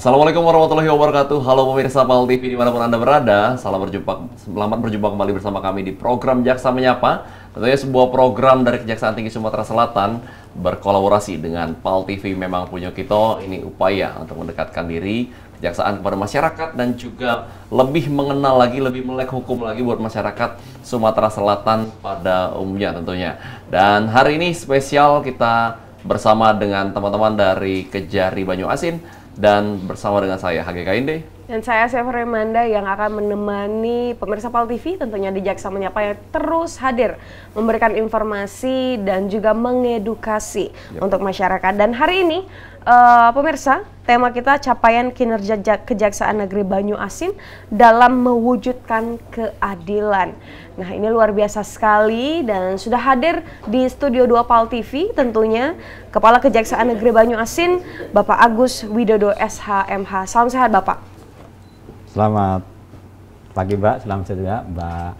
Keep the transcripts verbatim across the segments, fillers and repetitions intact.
Assalamualaikum warahmatullahi wabarakatuh. Halo pemirsa PAL T V dimanapun Anda berada. Salam berjumpa, selamat berjumpa kembali bersama kami di program JAKSA MENYAPA. Tentunya sebuah program dari Kejaksaan Tinggi Sumatera Selatan berkolaborasi dengan PAL T V Memang Punya Kita. Ini upaya untuk mendekatkan diri kejaksaan kepada masyarakat dan juga lebih mengenal lagi, lebih melek hukum lagi buat masyarakat Sumatera Selatan pada umumnya tentunya. Dan hari ini spesial kita bersama dengan teman-teman dari Kejari Banyuasin dan bersama dengan saya H G K Indeh dan saya Sefer Manda yang akan menemani pemirsa PAL T V tentunya di Jaksa Menyapa yang terus hadir memberikan informasi dan juga mengedukasi yep. untuk masyarakat. Dan hari ini uh, pemirsa, tema kita capaian kinerja Kejaksaan Negeri Banyuasin dalam mewujudkan keadilan. Nah, ini luar biasa sekali dan sudah hadir di Studio dua PAL T V tentunya Kepala Kejaksaan Negeri Banyuasin, Bapak Agus Widodo S H M H. Salam sehat, Bapak. Selamat pagi, Mbak. Selamat sejahtera, Mbak.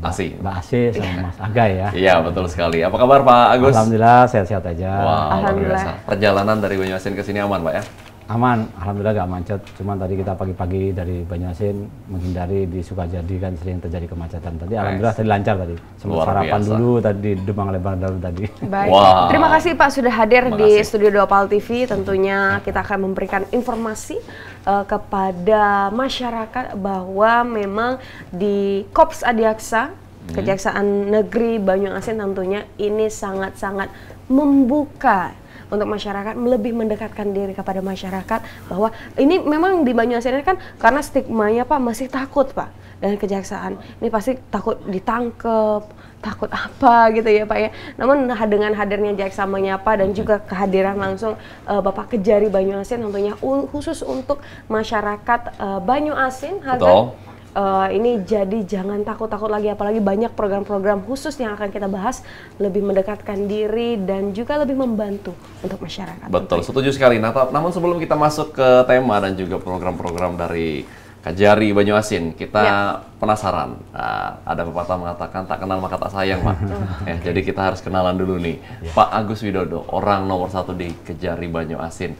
Mbak Asih. Mbak Asih sama Mas Aga ya. Iya, betul sekali. Apa kabar, Pak Agus? Alhamdulillah sehat-sehat aja. Wow, alhamdulillah. Perjalanan dari Banyuasin ke sini aman, Pak ya? Aman, alhamdulillah gak macet. Cuman tadi kita pagi-pagi dari Banyuasin menghindari di Sukajadi kan sering terjadi kemacetan. Tadi nice. Alhamdulillah tadi lancar tadi. Semua sarapan biasa dulu tadi di Demang Lebar Daun tadi. Baik. Wow. Terima kasih Pak sudah hadir di Studio dua PAL T V. Tentunya kita akan memberikan informasi uh, kepada masyarakat bahwa memang di Kops Adiaksa hmm. Kejaksaan Negeri Banyuasin tentunya ini sangat-sangat membuka untuk masyarakat, lebih mendekatkan diri kepada masyarakat bahwa ini memang di Banyuasin ini kan karena stigmanya Pak masih takut Pak dan kejaksaan ini pasti takut ditangkep, takut apa gitu ya Pak ya. Namun dengan hadirnya Jaksa Menyapa dan juga kehadiran langsung uh, Bapak Kejari Banyuasin tentunya khusus untuk masyarakat uh, Banyuasin harga Uh, ini jadi jangan takut-takut lagi, apalagi banyak program-program khusus yang akan kita bahas lebih mendekatkan diri dan juga lebih membantu untuk masyarakat. Betul, setuju sekali. Nah, namun sebelum kita masuk ke tema dan juga program-program dari Kejari Banyuasin, kita ya. penasaran. Nah, ada pepatah mengatakan tak kenal maka tak sayang, Pak. ya, jadi kita harus kenalan dulu nih, ya. Pak Agus Widodo, orang nomor satu di Kejari Banyuasin.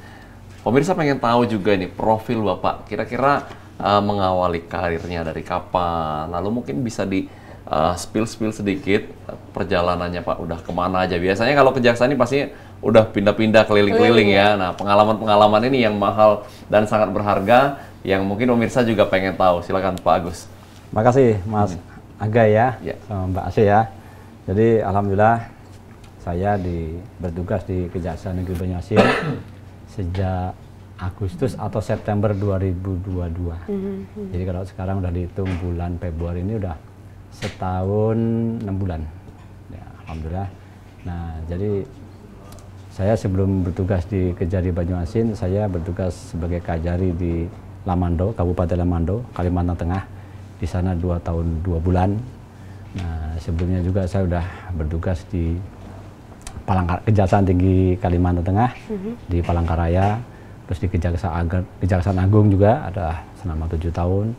Pemirsa pengen tahu juga nih profil Bapak, kira-kira Uh, mengawali karirnya dari kapan, lalu mungkin bisa di uh, spill-spill sedikit perjalanannya Pak, udah kemana aja. Biasanya kalau kejaksaan ini pasti udah pindah-pindah keliling-keliling ya. Nah, pengalaman-pengalaman ini yang mahal dan sangat berharga yang mungkin pemirsa juga pengen tahu. Silakan Pak Agus. Makasih Mas hmm. Aga ya, ya. Sama Mbak Asih ya. Jadi alhamdulillah saya di, bertugas di Kejaksaan Negeri Banyuasin sejak Agustus atau September dua ribu dua puluh dua. Mm-hmm. Jadi kalau sekarang udah dihitung bulan Februari ini udah setahun enam bulan. Ya, alhamdulillah. Nah, jadi saya sebelum bertugas di Kejari Banyuasin, saya bertugas sebagai Kajari di Lamando, Kabupaten Lamando, Kalimantan Tengah. Di sana dua tahun dua bulan. Nah, sebelumnya juga saya udah bertugas di Palangkaraya, Kejaksaan Tinggi Kalimantan Tengah mm-hmm. di Palangkaraya. Terus di Kejaksaan Agung, Kejaksaan Agung juga ada selama tujuh tahun.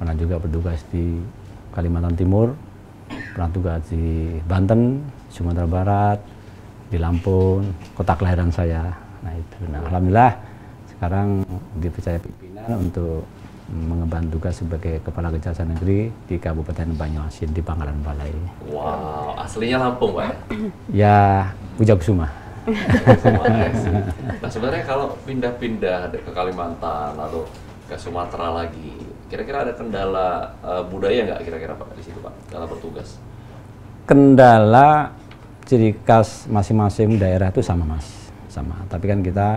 Pernah juga bertugas di Kalimantan Timur, pernah tugas di Banten, Sumatera Barat, di Lampung, kota kelahiran saya. Nah itu. Nah, alhamdulillah sekarang dipercaya pimpinan untuk mengemban tugas sebagai Kepala Kejaksaan Negeri di Kabupaten Banyuasin di Bangkalan Balai. Wow, aslinya Lampung, Pak? Ya, Pujakusuma. Nah sebenarnya kalau pindah-pindah ke Kalimantan lalu ke Sumatera lagi, kira-kira ada kendala uh, budaya nggak kira-kira Pak di situ Pak dalam bertugas? Kendala ciri khas masing-masing daerah itu sama Mas, sama. Tapi kan kita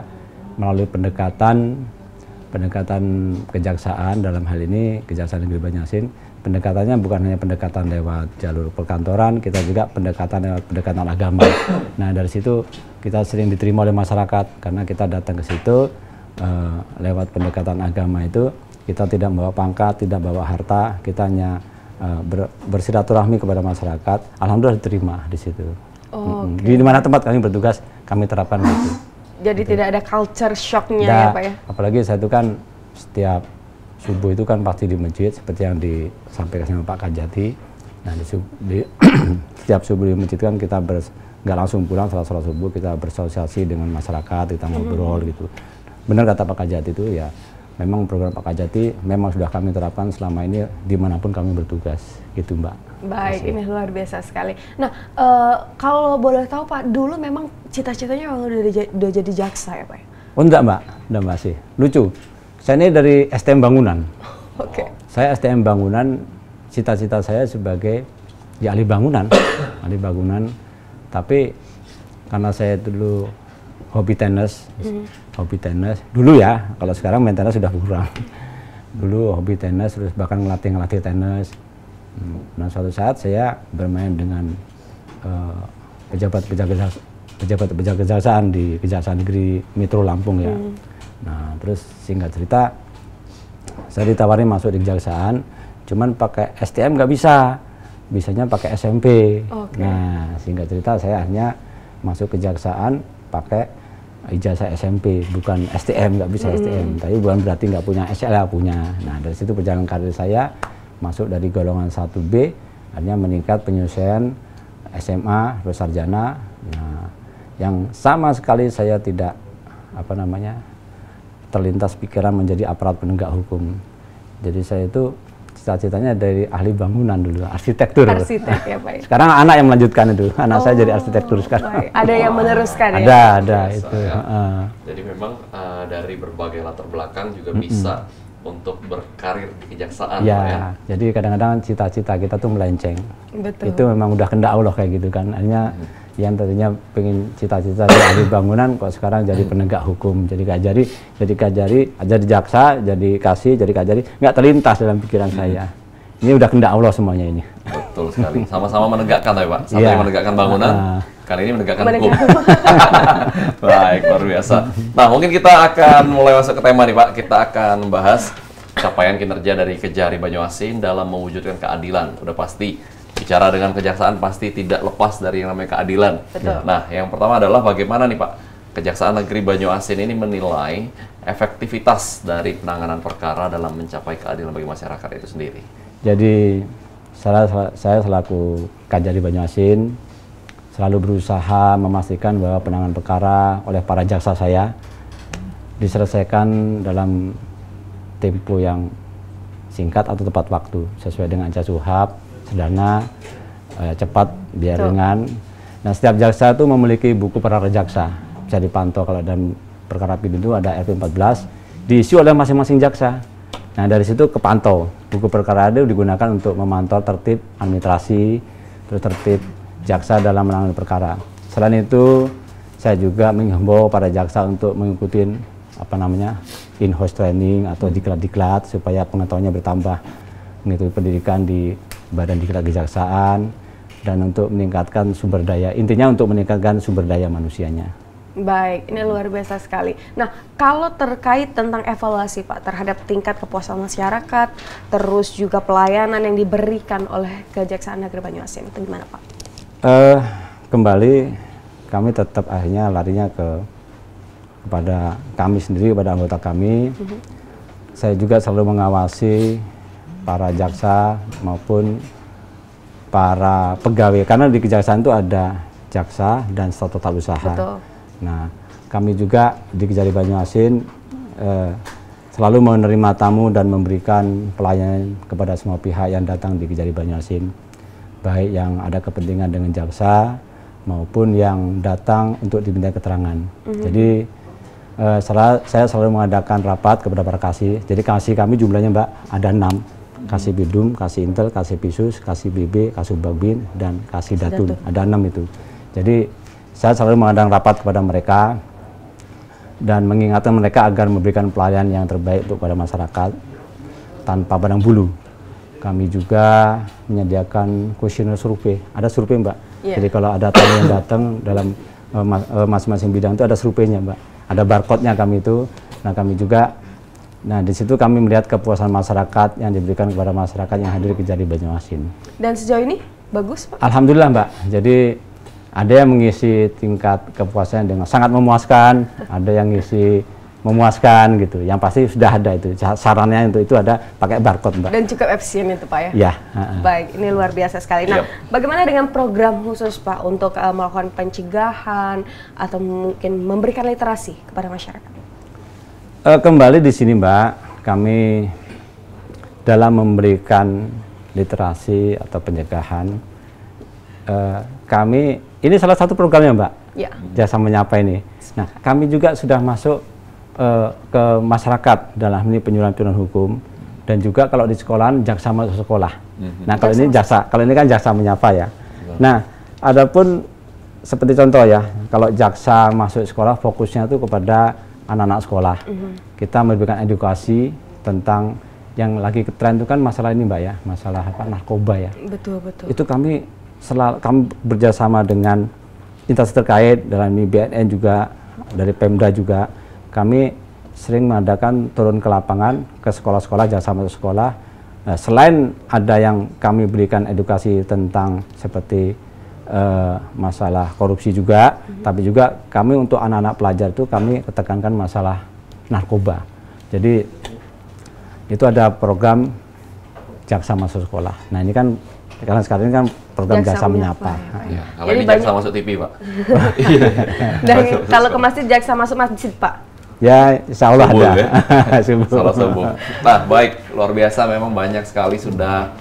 melalui pendekatan pendekatan kejaksaan dalam hal ini Kejaksaan Negeri Banyuasin, pendekatannya bukan hanya pendekatan lewat jalur perkantoran, kita juga pendekatan lewat pendekatan agama. Nah dari situ kita sering diterima oleh masyarakat karena kita datang ke situ uh, lewat pendekatan agama itu kita tidak bawa pangkat, tidak bawa harta, kita hanya uh, ber, bersilaturahmi kepada masyarakat. Alhamdulillah diterima di situ. Oh, okay. Di mana tempat kami bertugas kami terapkan itu. Jadi gitu. Tidak ada culture shocknya ya Pak ya? Apalagi saya itu kan setiap subuh itu kan pasti di masjid seperti yang disampaikan sama Pak Kajati. Nah di, di, setiap subuh di masjid kan kita ber, nggak langsung pulang setelah sholat subuh, kita bersosialisasi dengan masyarakat, kita ngobrol gitu. benar kata Pak Kajati itu ya, memang program Pak Kajati memang sudah kami terapkan selama ini dimanapun kami bertugas, gitu Mbak. Baik, Masih. Ini luar biasa sekali. Nah, e, kalau boleh tahu Pak, dulu memang cita-citanya memang udah, udah jadi jaksa ya Pak? Oh enggak Mbak, enggak Mbak sih. Lucu, saya ini dari S T M Bangunan. Oke. Okay. Saya S T M Bangunan, cita-cita saya sebagai ya ahli bangunan, ahli bangunan. Tapi karena saya dulu hobi tenis, mm. hobi tenis dulu ya, kalau sekarang main tenis sudah kurang. Dulu hobi tenis, terus bahkan ngelatih-ngelatih tenis. Dan suatu saat saya bermain dengan uh, pejabat-pejabat pejabat-pejabat kejaksaan di Kejaksaan Negeri Metro Lampung ya. Mm. Nah, terus singkat cerita, saya ditawarin masuk di kejaksaan, cuman pakai S T M nggak bisa, bisanya pakai S M P. Okay. Nah, singkat cerita saya hanya masuk kejaksaan pakai ijazah S M P, bukan S T M, nggak bisa mm. S T M. Tapi bukan berarti nggak punya S L A, punya. Nah, dari situ perjalanan karir saya masuk dari golongan satu B, hanya meningkat penyelesaian S M A, terus sarjana. Nah, yang sama sekali saya tidak apa namanya terlintas pikiran menjadi aparat penegak hukum. Jadi saya itu cita-citanya dari ahli bangunan dulu, arsitektur. Arsitek ya Pak. Sekarang anak yang melanjutkan itu, anak oh, saya jadi arsitektur sekarang. Baik. Ada yang meneruskan ya? Ada, ada biasa, itu. Ya. Uh. Jadi memang uh, dari berbagai latar belakang juga mm-hmm. bisa untuk berkarir di kejaksaan ya, ya. Jadi kadang-kadang cita-cita kita tuh melenceng. Betul. Itu memang udah kehendak Allah kayak gitu kan. Hanya hmm. yang tadinya pengen cita-cita dari bangunan kok sekarang jadi penegak hukum, jadi kajari, jadi kajari, jadi jaksa, jadi kasih, jadi kajari, nggak terlintas dalam pikiran hmm. saya. Ini udah kehendak Allah semuanya ini. Betul sekali. Sama-sama menegakkan ya Pak. Sama yeah. menegakkan bangunan. Uh. Kali ini menegakkan hukum. Baik, luar biasa. Nah, mungkin kita akan mulai masuk ke tema nih Pak. Kita akan membahas capaian kinerja dari Kejari Banyuasin dalam mewujudkan keadilan. Udah pasti, bicara dengan kejaksaan pasti tidak lepas dari yang namanya keadilan. Betul. Nah, yang pertama adalah bagaimana nih Pak, Kejaksaan Negeri Banyuasin ini menilai efektivitas dari penanganan perkara dalam mencapai keadilan bagi masyarakat itu sendiri. Jadi, saya, saya selaku Kejari Banyuasin selalu berusaha memastikan bahwa penanganan perkara oleh para jaksa saya diselesaikan dalam tempo yang singkat atau tepat waktu sesuai dengan ajas U H A P, sederhana, eh, cepat, biar ringan. Nah, setiap jaksa itu memiliki buku para jaksa, bisa dipantau kalau dalam perkara pidana itu ada R P empat belas diisi oleh masing-masing jaksa. Nah, dari situ kepantau, buku perkara itu digunakan untuk memantau tertib administrasi, terus tertib jaksa dalam menangani perkara. Selain itu, saya juga menghimbau para jaksa untuk mengikuti apa namanya in-house training atau diklat-diklat supaya pengetahuannya bertambah, mengikuti pendidikan di Badan Diklat Kejaksaan dan untuk meningkatkan sumber daya. Intinya untuk meningkatkan sumber daya manusianya. Baik, ini luar biasa sekali. Nah, kalau terkait tentang evaluasi Pak terhadap tingkat kepuasan masyarakat, terus juga pelayanan yang diberikan oleh Kejaksaan Negeri Banyuasin itu gimana Pak? Uh, kembali kami tetap akhirnya larinya ke kepada kami sendiri, kepada anggota kami. Mm-hmm. Saya juga selalu mengawasi para jaksa maupun para pegawai, karena di kejaksaan itu ada jaksa dan statuta usaha. Betul. Nah, kami juga di Kejari Banyuasin uh, selalu menerima tamu dan memberikan pelayanan kepada semua pihak yang datang di Kejari Banyuasin, baik yang ada kepentingan dengan jaksa maupun yang datang untuk diminta keterangan. Mm-hmm. Jadi eh, sel- saya selalu mengadakan rapat kepada para kasih. Jadi kasih kami jumlahnya Mbak ada enam, mm-hmm. kasih bidum, kasih intel, kasih pisus, kasih B B, kasih bagbin dan kasih datun. datun. Ada enam itu. Jadi saya selalu mengadakan rapat kepada mereka dan mengingatkan mereka agar memberikan pelayanan yang terbaik untuk kepada masyarakat tanpa pandang bulu. Kami juga menyediakan kuesioner survei. Ada survei Mbak. Yeah. Jadi kalau ada tamu yang datang dalam uh, mas, uh, masing-masing bidang itu ada surveinya Mbak. Ada barcode-nya kami itu. Nah, kami juga nah di situ kami melihat kepuasan masyarakat yang diberikan kepada masyarakat yang hadir di Kejari Banyuasin. Dan sejauh ini bagus Pak? Alhamdulillah Mbak. Jadi ada yang mengisi tingkat kepuasan dengan sangat memuaskan, ada yang ngisi memuaskan gitu, yang pasti sudah ada itu sarannya untuk itu ada pakai barcode Mbak. Dan cukup efisien itu Pak ya? Ya. Uh-uh. Baik, ini luar biasa sekali. Nah, yep. bagaimana dengan program khusus Pak untuk uh, melakukan pencegahan atau mungkin memberikan literasi kepada masyarakat? E, kembali di sini Mbak, kami dalam memberikan literasi atau pencegahan, e, kami ini salah satu programnya Mbak, ya. Jasa Menyapa ini. Nah, kami juga sudah masuk e, ke masyarakat dalam ini penyuluhan-penyuluhan hukum. Dan juga kalau di sekolahan, jaksa masuk sekolah. Mm-hmm. Nah, kalau jaksa. ini jaksa, kalau ini kan Jaksa Menyapa ya. Wow. Nah, adapun seperti contoh ya, kalau jaksa masuk sekolah fokusnya itu kepada anak-anak sekolah. Mm-hmm. Kita memberikan edukasi tentang yang lagi tren itu kan masalah ini Mbak ya, masalah apa, narkoba ya. Betul, betul. Itu kami selalu kami bekerjasama dengan instansi terkait, dalam ini B N N juga, dari Pemda juga. Kami sering mengadakan turun ke lapangan, ke sekolah-sekolah, jasa masuk sekolah. Nah, selain ada yang kami berikan edukasi tentang seperti uh, masalah korupsi juga, mm-hmm. tapi juga kami untuk anak-anak pelajar itu kami tekankan masalah narkoba. Jadi itu ada program jaksa masuk sekolah. Nah ini kan karena sekarang ini kan program Jaksa Menyapa. Ya, kalau ini Jaksa masuk T V Pak. Dan kalau ke masjid jaksa masuk masjid Pak. Ya, insya Allah subuh, ada. Ya? Insya Allah subuh. Nah, baik. Luar biasa, memang banyak sekali sudah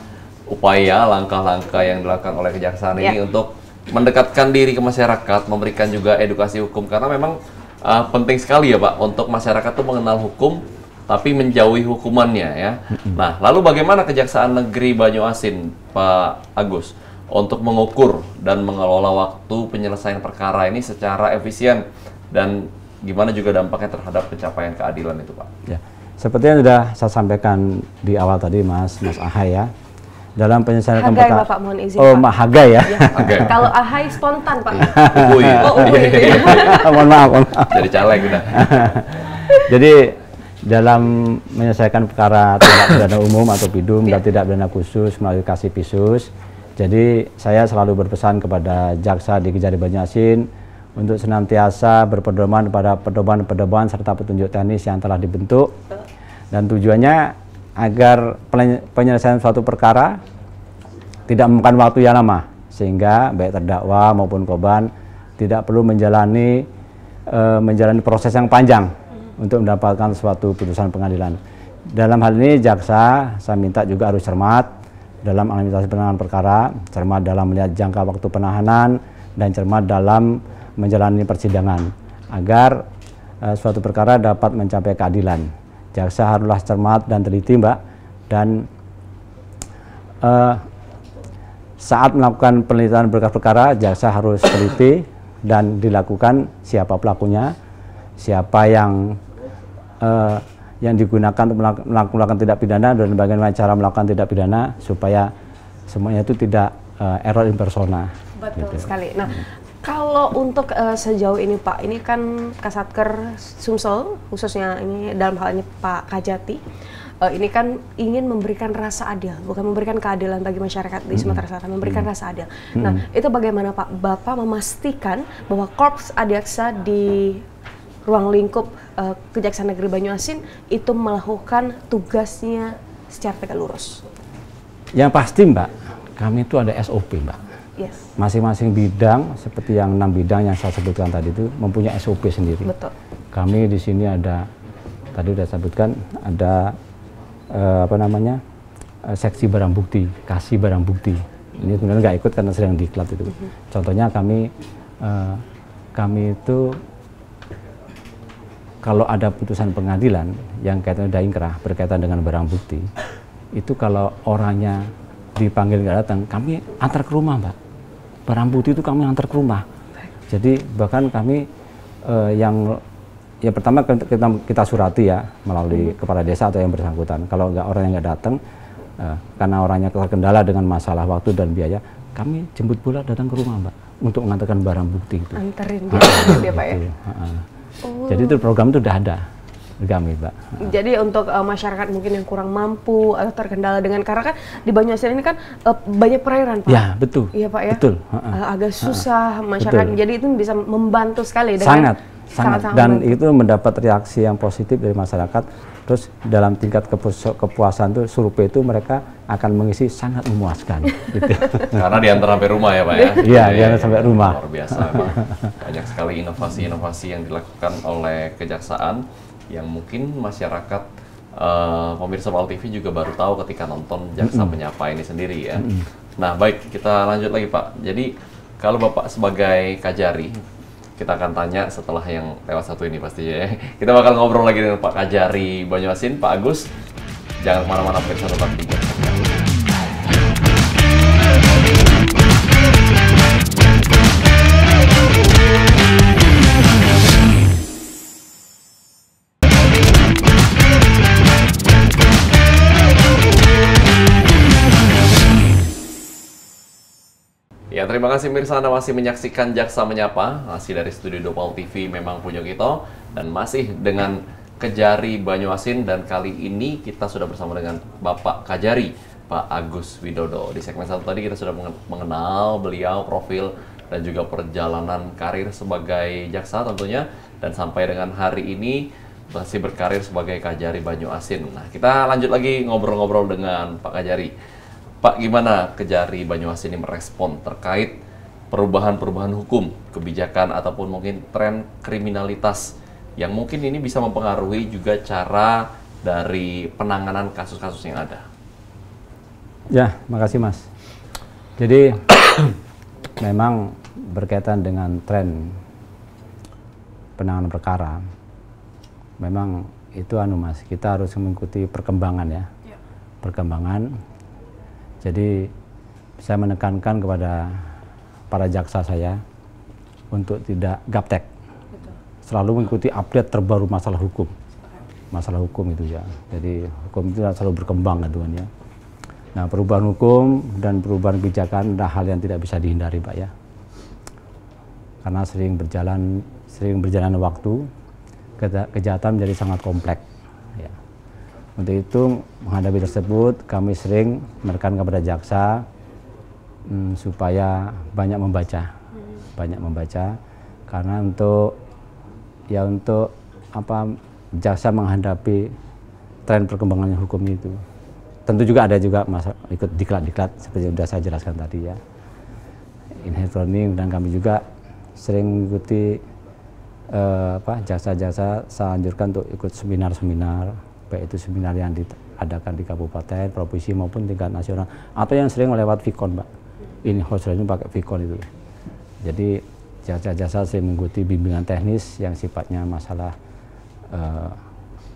upaya, langkah-langkah yang dilakukan oleh Kejaksaan ya. Ini untuk mendekatkan diri ke masyarakat, memberikan juga edukasi hukum. Karena memang uh, penting sekali ya Pak, untuk masyarakat tuh mengenal hukum, tapi menjauhi hukumannya ya. Nah, lalu bagaimana Kejaksaan Negeri Banyuasin, Pak Agus, untuk mengukur dan mengelola waktu penyelesaian perkara ini secara efisien dan gimana juga dampaknya terhadap pencapaian keadilan itu Pak? Ya, seperti yang sudah saya sampaikan di awal tadi Mas Mas Ahai ya, dalam penyelesaian Hagai Bapak, Pak, mohon izin. Oh, Pak Hagai ya? Ya. Okay. Kalau Ahai spontan Pak. Ubuy. Oh, ubuy. Mohon maaf, mohon maaf. Jadi caleg udah. Jadi dalam menyelesaikan perkara tindak pidana umum atau pidum dan tidak pidana khusus melalui kasih pisus, jadi saya selalu berpesan kepada jaksa di Kejaksaan Banyuasin untuk senantiasa berpedoman pada pedoman-pedoman serta petunjuk teknis yang telah dibentuk, dan tujuannya agar penyelesaian suatu perkara tidak memakan waktu yang lama, sehingga baik terdakwa maupun korban tidak perlu menjalani e, menjalani proses yang panjang untuk mendapatkan suatu putusan pengadilan. Dalam hal ini jaksa saya minta juga harus cermat dalam analisasi penanganan perkara, cermat dalam melihat jangka waktu penahanan, dan cermat dalam menjalani persidangan agar uh, suatu perkara dapat mencapai keadilan. Jaksa haruslah cermat dan teliti Mbak, dan uh, saat melakukan penelitian berkas perkara jaksa harus teliti dan dilakukan siapa pelakunya, siapa yang uh, yang digunakan untuk melakukan tindak pidana, dan bagaimana cara melakukan tindak pidana supaya semuanya itu tidak uh, error in persona. Betul gitu. Sekali. Nah, kalau untuk uh, sejauh ini Pak, ini kan Kasatker Sumsel, khususnya ini dalam hal ini Pak Kajati, uh, ini kan ingin memberikan rasa adil, bukan memberikan keadilan bagi masyarakat di Sumatera Selatan, memberikan mm-hmm. rasa adil. Mm-hmm. Nah, itu bagaimana Pak, Bapak memastikan bahwa Korps Adiaksa di ruang lingkup uh, Kejaksaan Negeri Banyuasin itu melakukan tugasnya secara tegak lurus? Yang pasti Mbak, kami itu ada S O P Mbak. Masing-masing bidang, seperti yang enam bidang yang saya sebutkan tadi itu mempunyai S O P sendiri. Betul. Kami di sini ada, tadi sudah sebutkan, ada eh, apa namanya eh, seksi barang bukti, kasih barang bukti. Ini sebenarnya nggak ikut karena sedang diklat itu. Mm-hmm. Contohnya kami eh, kami itu kalau ada putusan pengadilan yang kaitannya dengan ingkrah berkaitan dengan barang bukti, itu kalau orangnya dipanggil nggak datang, kami antar ke rumah Mbak. Barang bukti itu kami antar ke rumah. Jadi bahkan kami eh, yang ya pertama kita, kita surati ya melalui kepala desa atau yang bersangkutan. Kalau nggak orang yang nggak datang eh, karena orangnya terkendala dengan masalah waktu dan biaya, kami jemput bola datang ke rumah Mbak untuk mengantarkan barang bukti itu. Anterin dia, dia Pak ya. Oh. Jadi itu program itu udah ada. Kami, Pak. Jadi untuk uh, masyarakat mungkin yang kurang mampu atau terkendala dengan, karena kan di Banyuasin ini kan uh, banyak perairan Pak. Ya betul. Iya Pak ya. Betul. Uh, uh, agak susah uh, uh, masyarakat. Betul. Jadi itu bisa membantu sekali. Dengan sangat, sangat. Sangat dan membantu. Itu mendapat reaksi yang positif dari masyarakat. Terus dalam tingkat kepuasan tuh survei itu mereka akan mengisi sangat memuaskan. Gitu. Karena diantar sampai rumah ya Pak ya. Iya, diantar sampai rumah. Luar biasa Pak. Banyak sekali inovasi-inovasi yang dilakukan oleh kejaksaan. yang mungkin masyarakat uh, pemirsa P A L T V juga baru tahu ketika nonton Jaksa mm-hmm. Menyapa ini sendiri ya. Mm-hmm. Nah baik, kita lanjut lagi Pak. Jadi kalau Bapak sebagai Kajari, kita akan tanya setelah yang lewat satu ini pastinya ya. Kita bakal ngobrol lagi dengan Pak Kajari Banyuasin, Pak Agus. Jangan kemana-mana, pemirsa tetap di Jaksa. Ya, terima kasih pemirsa, Anda masih menyaksikan Jaksa Menyapa, masih dari Studio P A L T V memang punya kita, dan masih dengan Kajari Banyuasin, dan kali ini kita sudah bersama dengan Bapak Kajari, Pak Agus Widodo. Di segmen satu tadi kita sudah mengenal beliau, profil, dan juga perjalanan karir sebagai jaksa tentunya, dan sampai dengan hari ini masih berkarir sebagai Kajari Banyuasin. Nah, kita lanjut lagi ngobrol-ngobrol dengan Pak Kajari. Pak, gimana Kajari Banyuasin ini merespon terkait perubahan-perubahan hukum, kebijakan, ataupun mungkin tren kriminalitas yang mungkin ini bisa mempengaruhi juga cara dari penanganan kasus-kasus yang ada? Ya, makasih Mas. Jadi, memang berkaitan dengan tren penanganan perkara, memang itu anu Mas, kita harus mengikuti perkembangan ya, ya. perkembangan. Jadi saya menekankan kepada para jaksa saya untuk tidak gaptek, betul. Selalu mengikuti update terbaru masalah hukum, masalah hukum itu ya. Jadi hukum itu selalu berkembang aduannya. Nah perubahan hukum dan perubahan kebijakan adalah hal yang tidak bisa dihindari Pak ya. Karena sering berjalan, sering berjalan waktu, kejahatan menjadi sangat kompleks. Ya. Untuk itu, menghadapi tersebut, kami sering menekan kepada jaksa hmm, supaya banyak membaca, banyak membaca, karena untuk ya untuk apa jaksa menghadapi tren perkembangan hukum itu. Tentu juga ada juga masa ikut diklat-diklat seperti sudah saya jelaskan tadi ya. In-hand learning, dan kami juga sering mengikuti eh, apa jaksa-jaksa saya anjurkan untuk ikut seminar-seminar. Baik itu seminar yang diadakan di kabupaten, provinsi maupun tingkat nasional, atau yang sering lewat Vicon, Pak. Ini host ini pakai Vicon itu. Jadi jasa-jasa sering mengikuti bimbingan teknis yang sifatnya masalah uh,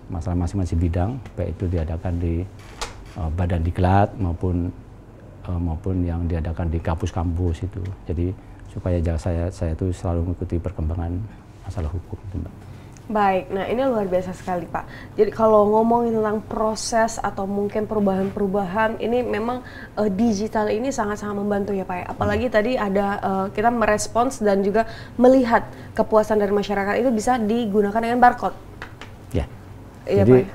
masalah masing-masing bidang, baik itu diadakan di uh, badan diklat maupun uh, maupun yang diadakan di kampus-kampus itu. Jadi supaya jasa saya, saya itu selalu mengikuti perkembangan masalah hukum, Mbak. Baik, nah ini luar biasa sekali Pak. Jadi kalau ngomongin tentang proses atau mungkin perubahan-perubahan, ini memang uh, digital ini sangat-sangat membantu ya Pak ya. Apalagi tadi ada uh, kita merespons dan juga melihat kepuasan dari masyarakat itu bisa digunakan dengan barcode. Ya, iya, jadi Pak.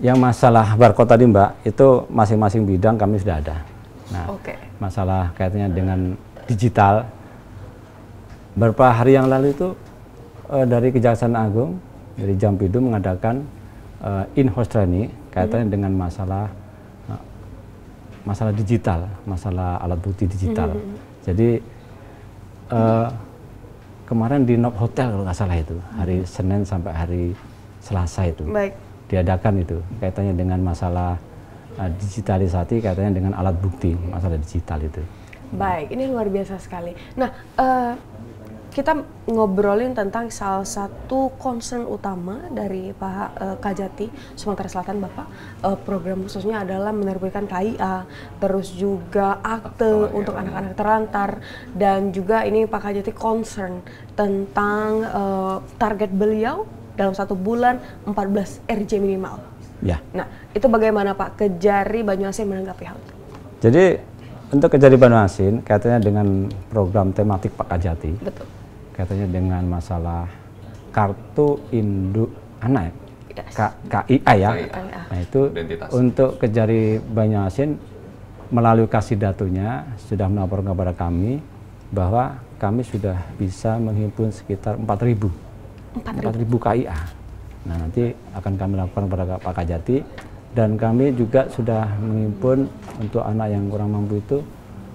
Yang masalah barcode tadi Mbak, itu masing-masing bidang kami sudah ada. Nah, okay. Masalah kaitannya dengan digital, beberapa hari yang lalu itu dari Kejaksaan Agung, dari Jampidu mengadakan uh, in-house training kaitannya hmm. dengan masalah uh, masalah digital, masalah alat bukti digital. Hmm. Jadi uh, kemarin di Nok Hotel kalau nggak salah itu, hari Senin sampai hari Selasa itu. Baik. Diadakan itu kaitannya dengan masalah uh, digitalisasi, kaitannya dengan alat bukti, masalah digital itu. Baik, ini luar biasa sekali. Nah, uh, kita ngobrolin tentang salah satu concern utama dari Pak uh, Kajati Sumatera Selatan Bapak, uh, program khususnya adalah menerbitkan K I A, terus juga akte untuk anak-anak terlantar, dan juga ini Pak Kajati concern tentang uh, target beliau dalam satu bulan empat belas R J minimal. Ya. Nah itu bagaimana Pak Kajari Banyuasin menanggapi hal itu? Jadi untuk Kajari Banyuasin kaitannya dengan program tematik Pak Kajati. Betul. Katanya dengan masalah kartu induk anak, yes. K I A ya. K I A. Nah itu identitas. Untuk Kajari Banyuasin melalui Kasidatunya sudah melaporkan kepada kami bahwa kami sudah bisa menghimpun sekitar empat ribu K I A. Nah nanti akan kami lakukan kepada Pak Kajati, dan kami juga sudah menghimpun untuk anak yang kurang mampu itu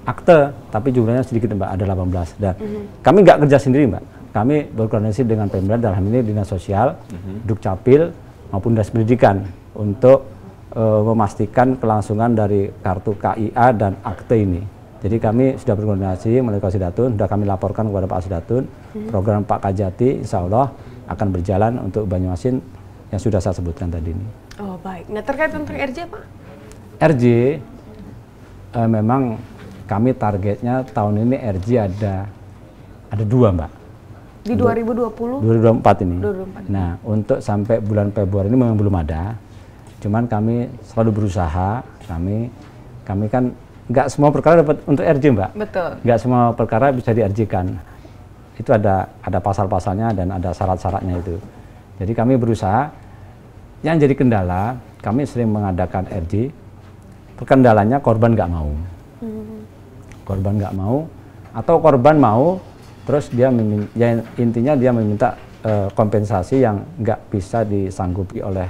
akte, tapi jumlahnya sedikit Mbak, ada delapan belas. Dan mm-hmm. kami nggak kerja sendiri Mbak, kami berkoordinasi dengan Pemda dalam ini Dinas Sosial, mm-hmm. Dukcapil maupun Dinas Pendidikan untuk e, memastikan kelangsungan dari kartu K I A dan akte ini. Jadi kami sudah berkoordinasi melalui Pak Sidatun, sudah kami laporkan kepada Pak Sidatun, mm-hmm. program Pak Kajati insya Allah akan berjalan untuk Banyuasin yang sudah saya sebutkan tadi ini. Oh baik, nah terkait tentang R J Pak? R J e, memang kami targetnya tahun ini R J ada ada dua Mbak. Di dua ribu dua puluh? dua ribu dua puluh empat ini. dua ribu dua puluh empat. Nah, untuk sampai bulan Februari ini memang belum ada. Cuman kami selalu berusaha, kami kami kan nggak semua perkara dapat untuk R J, Mbak. Betul. Nggak semua perkara bisa di-R J-kan. Itu ada ada pasal-pasalnya dan ada syarat-syaratnya itu. Jadi kami berusaha. Yang jadi kendala, kami sering mengadakan R J. Kendalanya korban nggak mau. Hmm. Korban nggak mau atau korban mau terus dia meminta, ya intinya dia meminta uh, kompensasi yang nggak bisa disanggupi oleh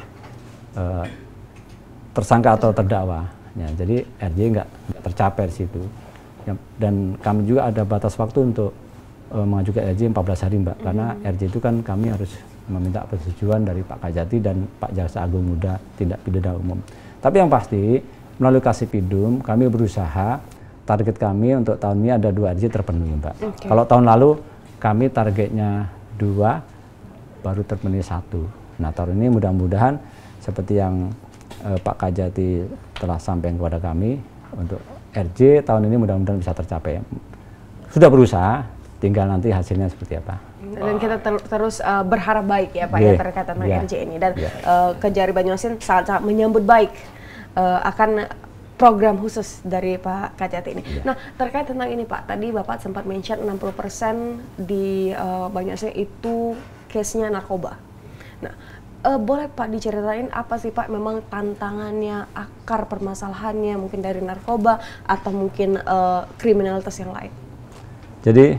uh, tersangka atau terdakwa. Ya, jadi R J nggak tercapai di situ. Ya, dan kami juga ada batas waktu untuk uh, mengajukan R J empat belas hari Mbak, mm-hmm. karena R J itu kan kami harus meminta persetujuan dari Pak Kajati dan Pak Jaksa Agung Muda Tindak Pidana Umum. Tapi yang pasti melalui Kasipidum kami berusaha. Target kami untuk tahun ini ada dua R J terpenuhi, Mbak. Okay. Kalau tahun lalu kami targetnya dua, baru terpenuhi satu. Nah tahun ini mudah-mudahan seperti yang eh, Pak Kajati telah sampaikan kepada kami untuk R J tahun ini mudah-mudahan bisa tercapai. Sudah berusaha, tinggal nanti hasilnya seperti apa. Dan kita ter terus uh, berharap baik ya Pak yeah. ya terkait tentang yeah. R J ini dan yeah. uh, Kejari Banyuasin sangat-sangat menyambut baik uh, akan program khusus dari Pak Kajati ini. Ya. Nah, terkait tentang ini Pak, tadi Bapak sempat mention enam puluh persen di uh, Banyuasin itu case-nya narkoba. Nah, uh, boleh Pak diceritain apa sih Pak memang tantangannya, akar permasalahannya mungkin dari narkoba atau mungkin uh, kriminalitas yang lain? Jadi,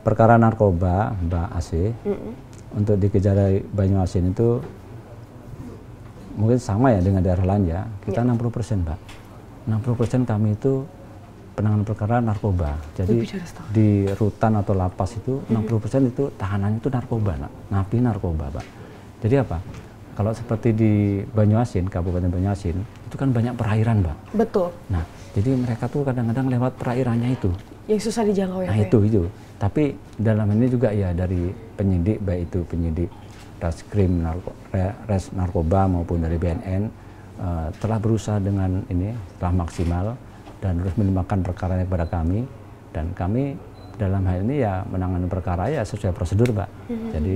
perkara narkoba Mbak Asih, mm-hmm. untuk di Kejari Banyuasin itu mungkin sama ya dengan daerah lain ya, kita ya. enam puluh persen Mbak, enam puluh persen kami itu penanganan perkara narkoba. Jadi di rutan atau lapas itu enam puluh persen itu tahanannya itu narkoba, nak. napi narkoba Mbak. Jadi apa? Kalau seperti di Banyuasin, Kabupaten Banyuasin, itu kan banyak perairan Mbak. Betul. Nah, jadi mereka tuh kadang-kadang lewat perairannya itu. Yang susah dijangkau ya? Nah itu, itu. Tapi dalam ini juga ya dari penyidik, baik itu penyidik Reskrim narko, res narkoba maupun dari B N N uh, telah berusaha dengan ini telah maksimal dan terus melimpahkan perkara kepada kami dan kami dalam hal ini ya menangani perkara ya sesuai prosedur Mbak. Mm-hmm. Jadi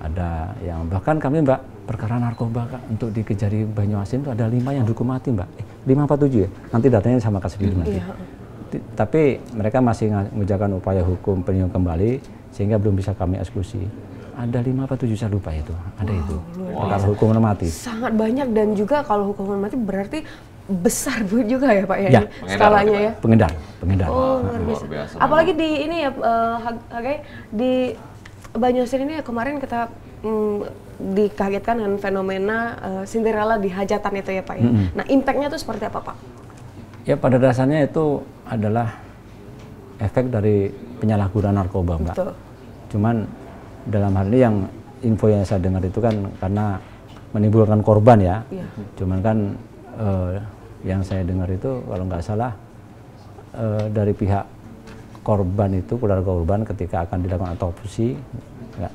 ada yang bahkan kami Mbak perkara narkoba Kak, untuk di Kejari Banyuasin itu ada lima yang dihukum mati Mbak. Eh, lima apa tujuh ya? Nanti datanya sama Kasipidum nanti. Mm-hmm. Tapi mereka masih menjalankan upaya hukum peninjauan kembali sehingga belum bisa kami eksekusi. Ada lima atau tujuh saya lupa itu, ada wow, itu perkara wow. hukuman mati. Sangat banyak dan juga kalau hukuman mati berarti besar juga ya Pak ya, ya. skalanya ya. Pengendal, pengendal. Oh, nah, luar biasa. Biasa. Apalagi di ini ya, uh, okay, di Banyuasin ini kemarin kita mm, dikagetkan dengan fenomena uh, Cinderella di hajatan itu ya Pak ya. Mm -hmm. Nah impactnya itu seperti apa Pak? Ya pada dasarnya itu adalah efek dari penyalahgunaan narkoba Mbak. Betul. Cuman dalam hal ini yang info yang saya dengar itu kan karena menimbulkan korban ya, ya. Cuman kan eh, yang saya dengar itu kalau nggak salah eh, dari pihak korban itu keluarga korban ketika akan dilakukan autopsi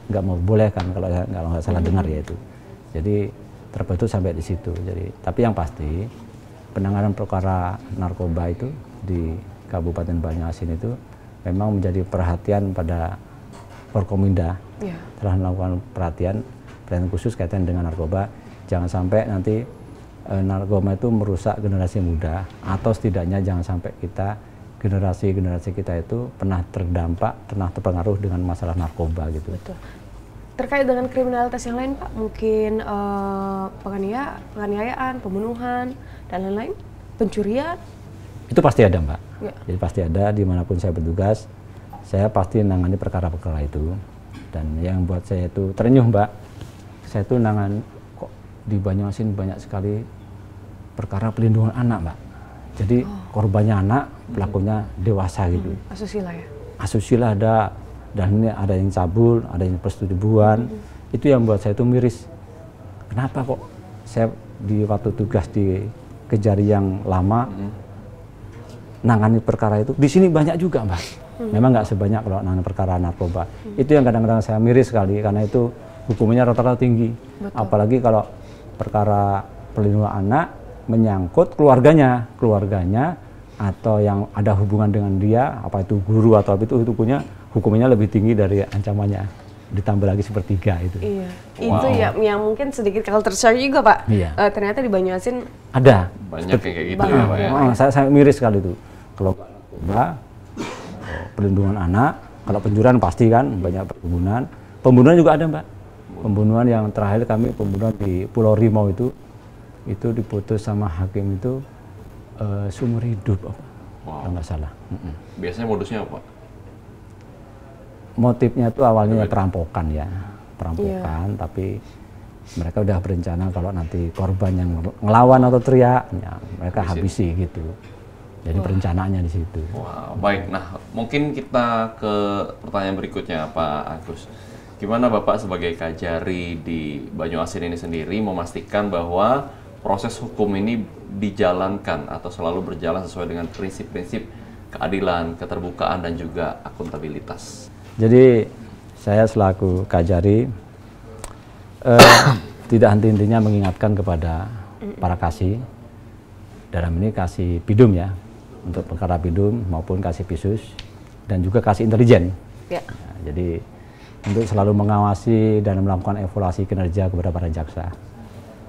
nggak mau boleh kan kalau kalau nggak salah dengar ya itu. Jadi terbentuk sampai di situ. Jadi tapi yang pasti penanganan perkara narkoba itu di Kabupaten Banyuasin itu memang menjadi perhatian pada Forkominda. Ya. Telah melakukan perhatian, perhatian khusus kaitan dengan narkoba. Jangan sampai nanti e, narkoba itu merusak generasi muda, atau setidaknya jangan sampai kita generasi-generasi kita itu pernah terdampak, pernah terpengaruh dengan masalah narkoba gitu. Betul. Terkait dengan kriminalitas yang lain Pak, mungkin e, penganiayaan, penganiayaan, pembunuhan dan lain-lain, pencurian? Itu pasti ada Mbak. Ya. Jadi pasti ada dimanapun saya bertugas, saya pasti menangani perkara-perkara itu. Dan yang buat saya itu terenyuh Mbak, saya itu nangan kok di Banyuasin banyak sekali perkara pelindungan anak Mbak. Jadi oh. korbannya anak, pelakunya dewasa gitu. Asusila ya? Asusila ada, dan ini ada yang cabul, ada yang persetujuan. Mm-hmm. Itu yang buat saya itu miris. Kenapa kok saya di waktu tugas di Kejari yang lama mm-hmm. nangani perkara itu, di sini banyak juga, Mbak. Mm-hmm. Memang nggak sebanyak kalau nangani perkara narkoba. Mm-hmm. Itu yang kadang-kadang saya miris sekali, karena itu hukumnya rata-rata tinggi. Betul. Apalagi kalau perkara perlindungan anak menyangkut keluarganya, keluarganya atau yang ada hubungan dengan dia, apa itu guru atau apa itu, hukumnya hukumnya lebih tinggi dari ancamannya, ditambah lagi sepertiga itu. Iya, wow. Itu ya yang mungkin sedikit culture shock juga, Pak. Iya. E, ternyata di Banyuasin ada banyak yang kayak gitu ya, Pak. Ya. Oh, saya, saya miris sekali itu. Kalau narkoba, perlindungan anak, kalau penjuran pasti kan banyak perkebunan, pembunuhan juga ada, Mbak. Pembunuhan yang terakhir kami pembunuhan di Pulau Rimau itu, itu diputus sama hakim itu uh, seumur hidup, apa? Wow. Kalau nggak salah. Mm-mm. Biasanya modusnya apa? Motifnya itu awalnya perampokan ya, perampokan. Yeah. Tapi mereka udah berencana kalau nanti korban yang ngelawan atau teriak, ya mereka habisi, habisi gitu. Jadi perencanaannya di situ. Wow, baik. Nah, mungkin kita ke pertanyaan berikutnya, Pak Agus. Gimana Bapak sebagai Kajari di Banyuasin ini sendiri memastikan bahwa proses hukum ini dijalankan atau selalu berjalan sesuai dengan prinsip-prinsip keadilan, keterbukaan, dan juga akuntabilitas? Jadi saya selaku Kajari eh, tidak henti-hentinya mengingatkan kepada para kasih, dalam ini kasih pidum ya, untuk perkara pidum maupun kasih pisus, dan juga kasih intelijen. Ya. Nah, jadi untuk selalu mengawasi dan melakukan evaluasi kinerja kepada para jaksa.